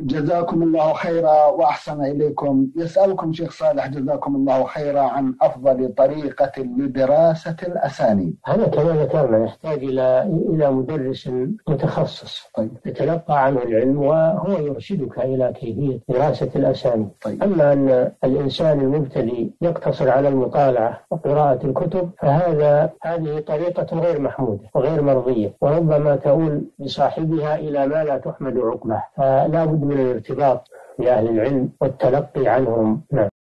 جزاكم الله خيرا وأحسن إليكم. يسألكم شيخ صالح جزاكم الله خيرا عن أفضل طريقة لدراسة الأسانيد. هذا كما ذكرنا يحتاج إلى مدرس متخصص يتلقى عنه العلم وهو يرشدك إلى كيفية دراسة الأسانيد. أما أن الإنسان المبتدئ يقتصر على المطالعة وقراءة الكتب فهذه طريقة غير محمودة وغير مرضية، وربما تؤول بصاحبها إلى ما لا تحمد عقباه، فلا بد من الارتباط بأهل العلم والتلقي عنهم.